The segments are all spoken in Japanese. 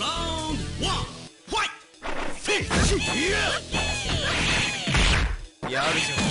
Round one. Fight.やるじゃん。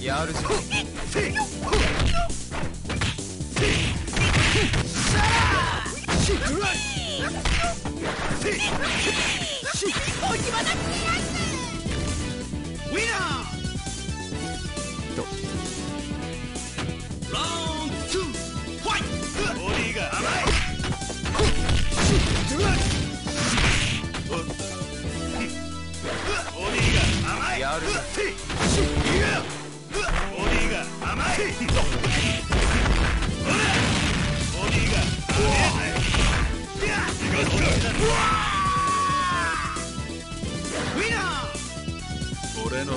やるぞ。俺の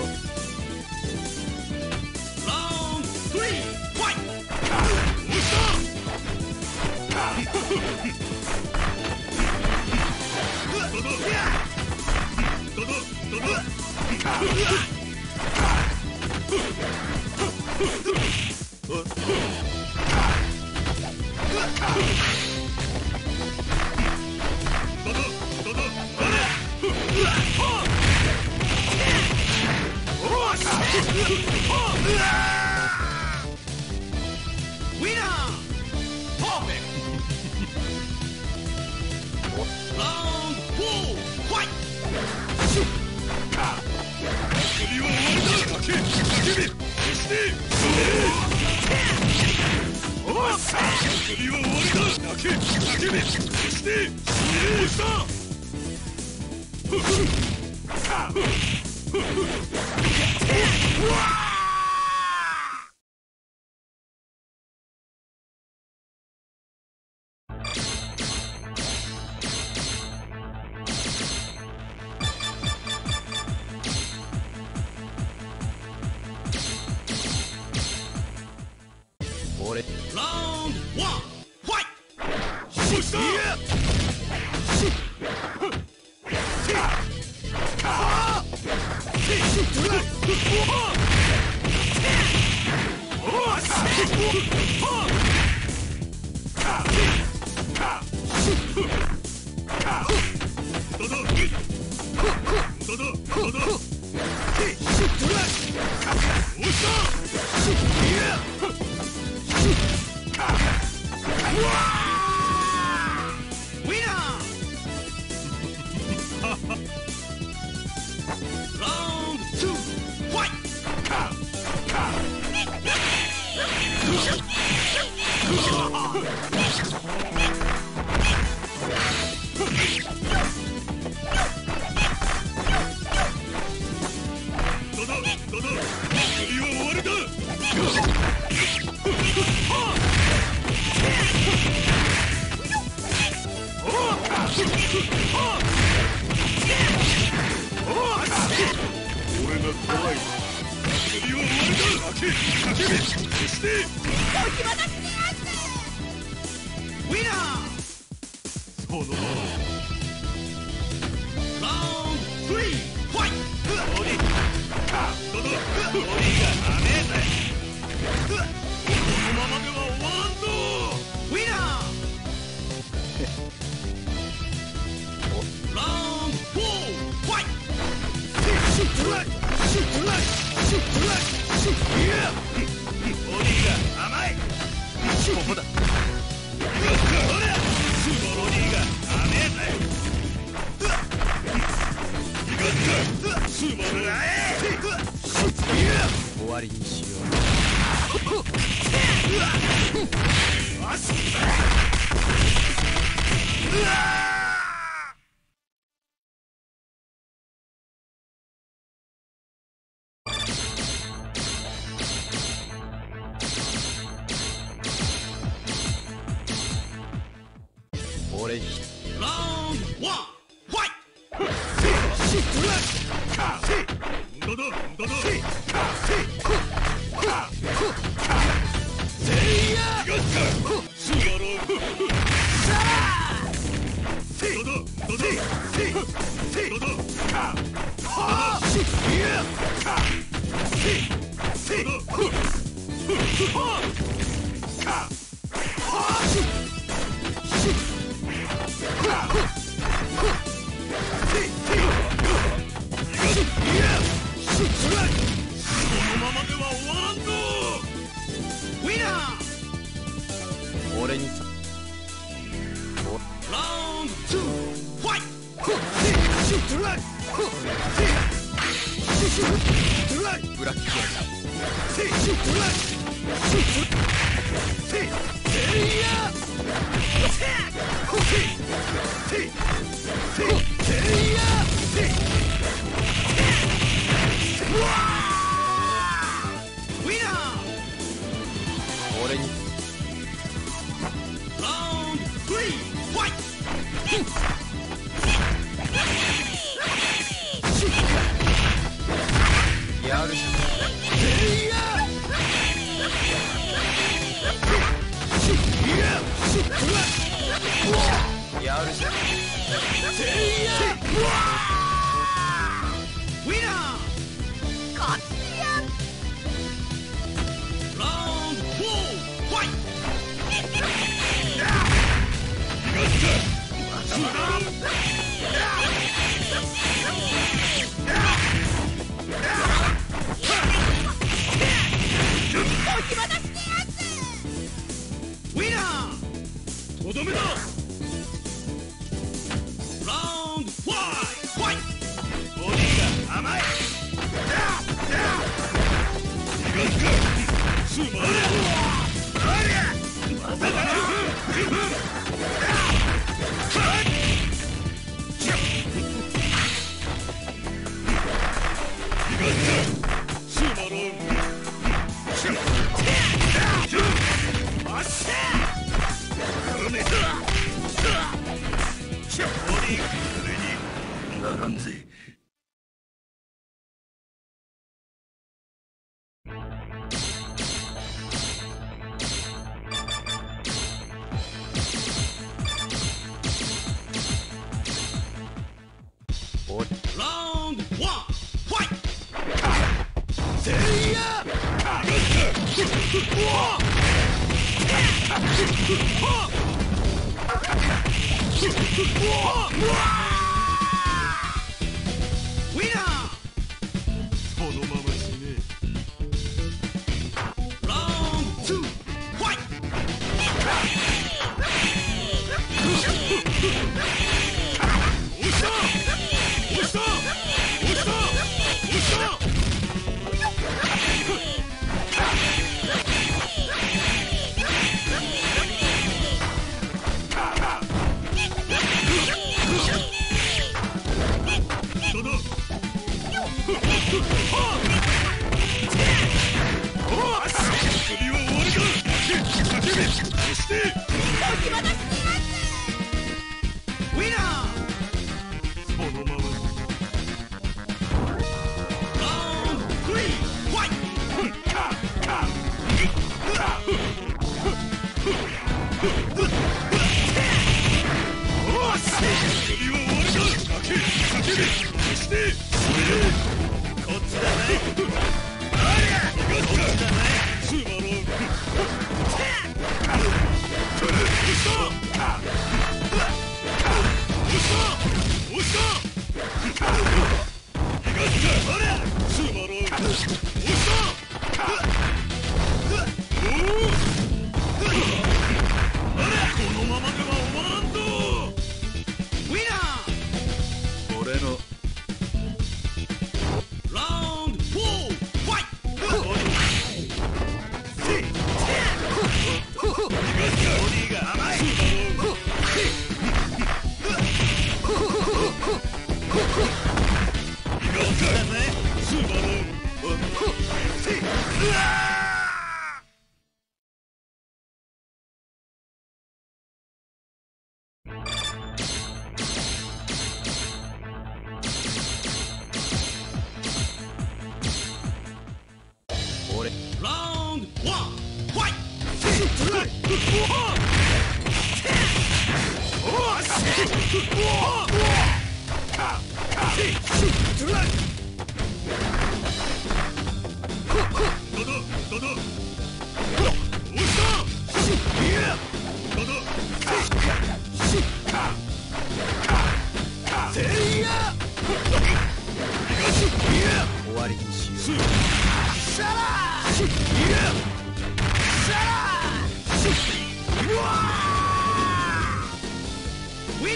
ウィ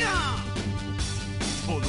ナー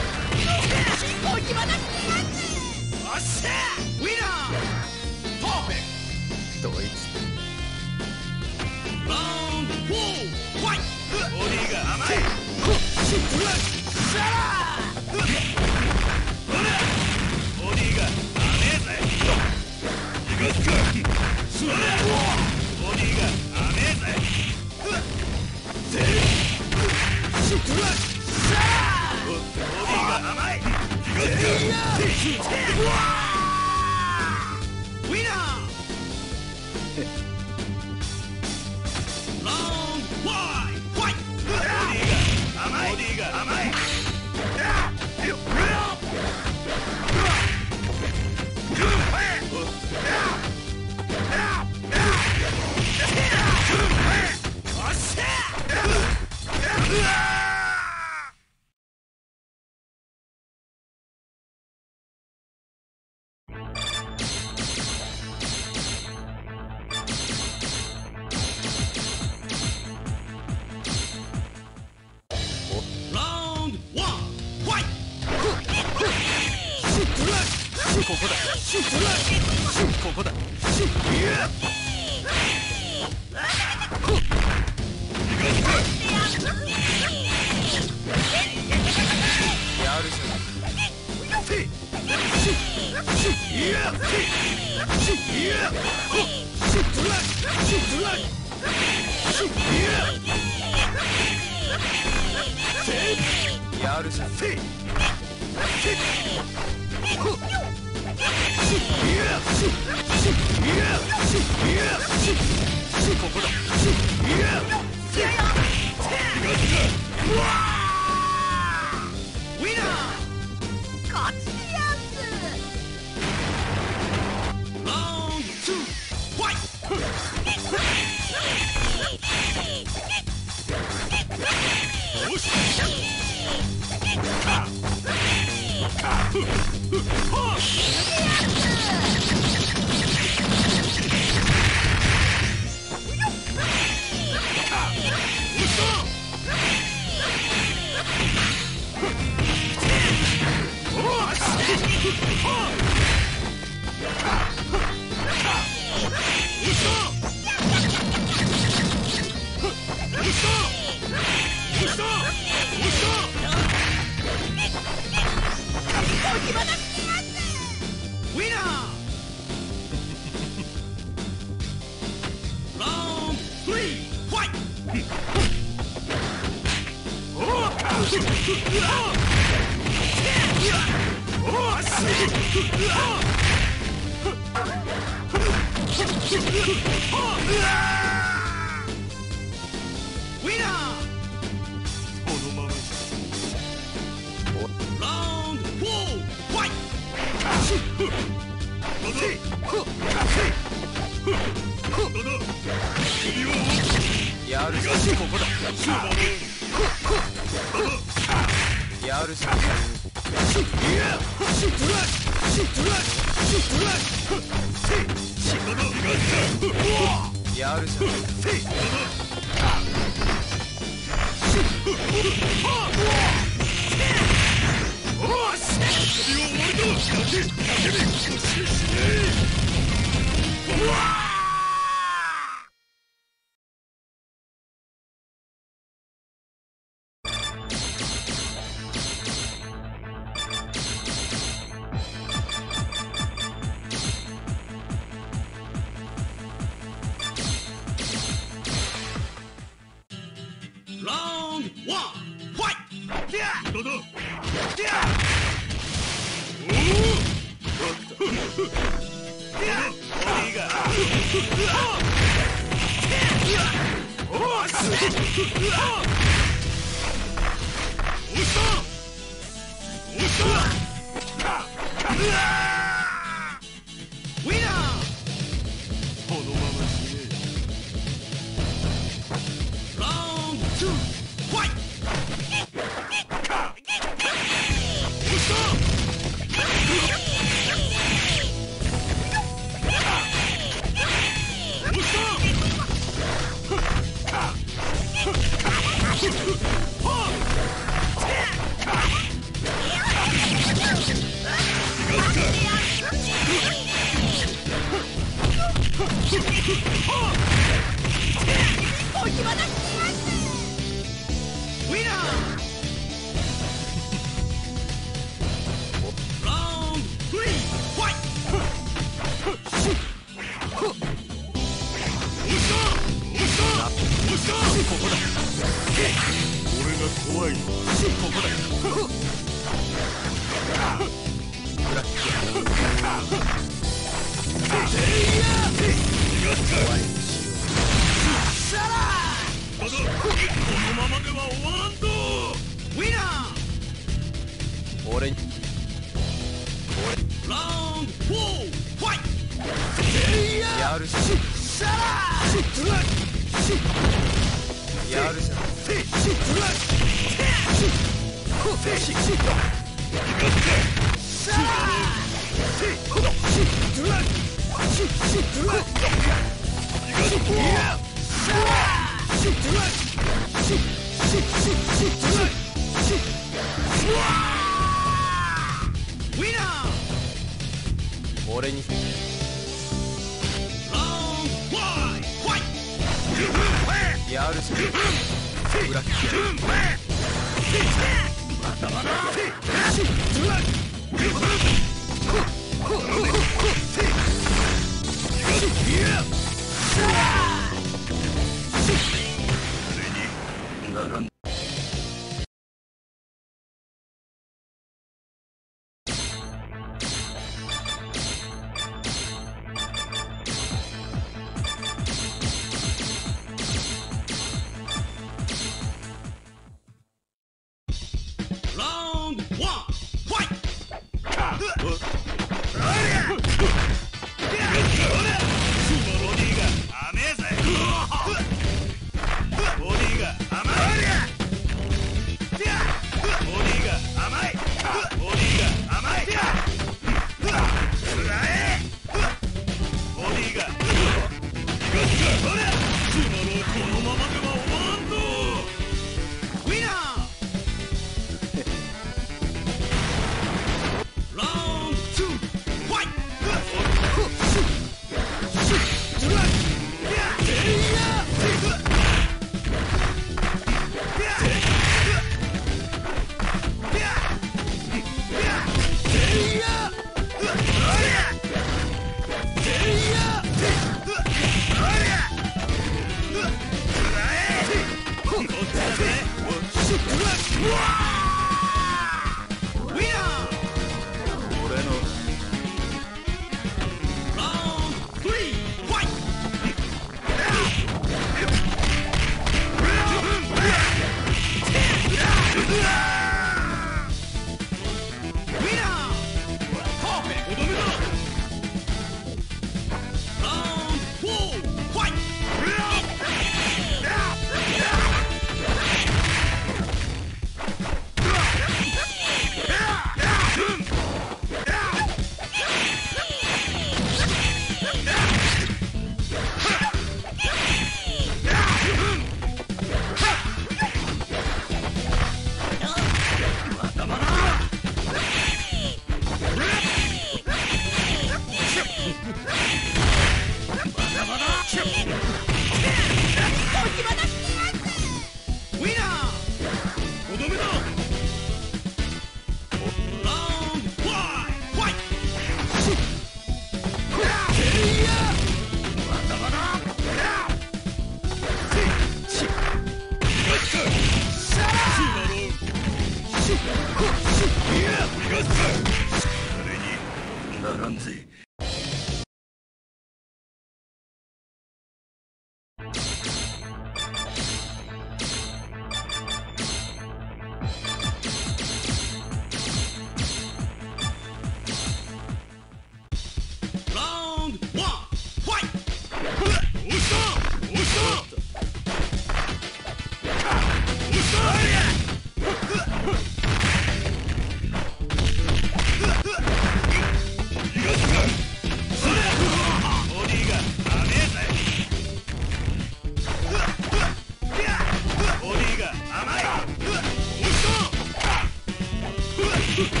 やるじゃ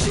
ん。俺に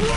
Shoot!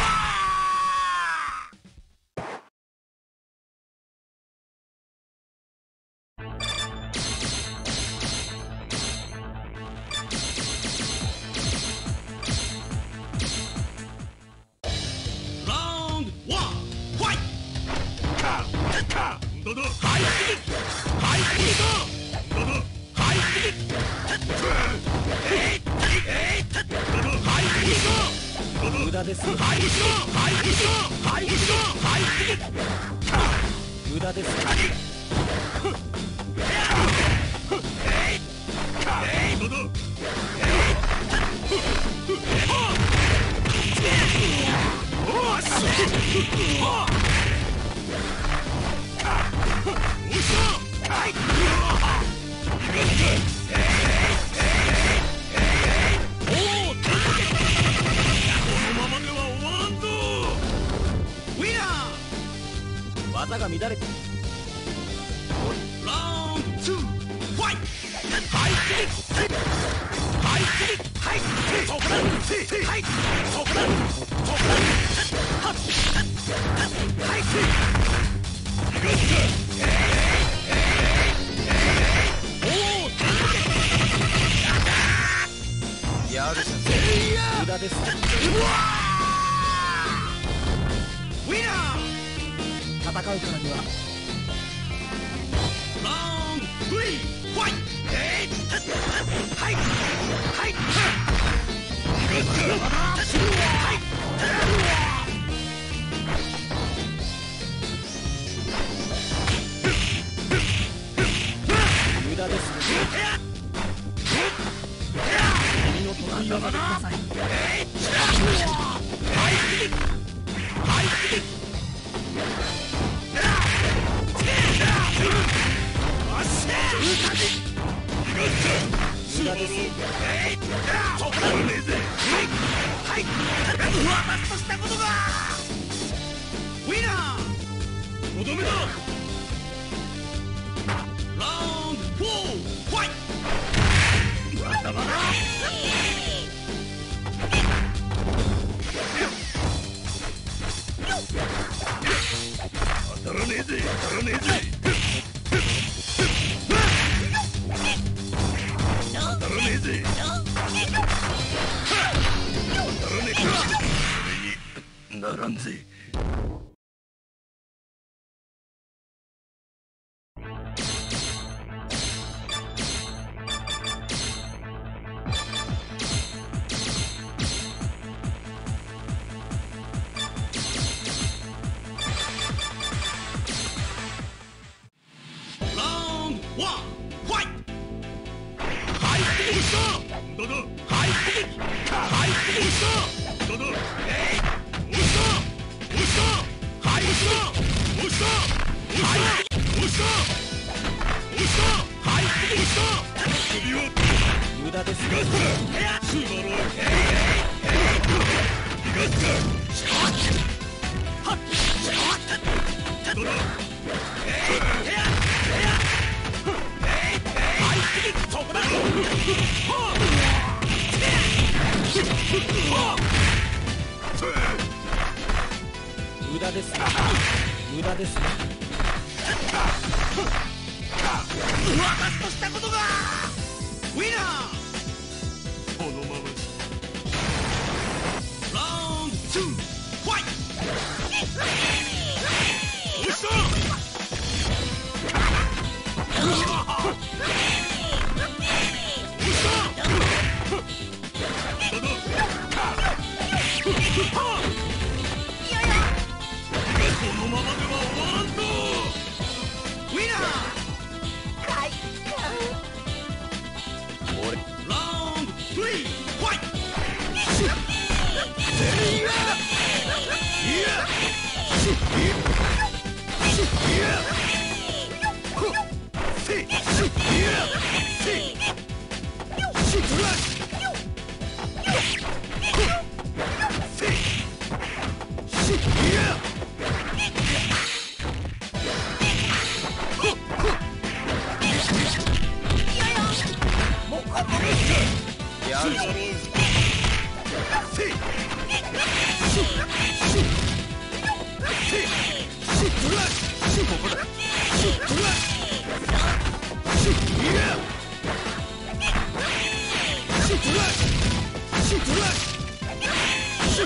ウィナー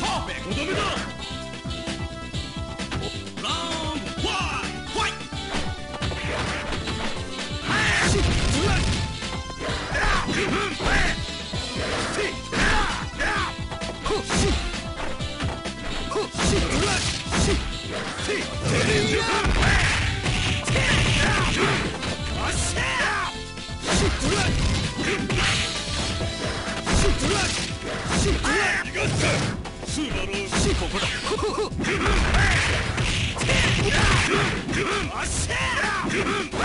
パーフェクトだ。 シュートラッシュ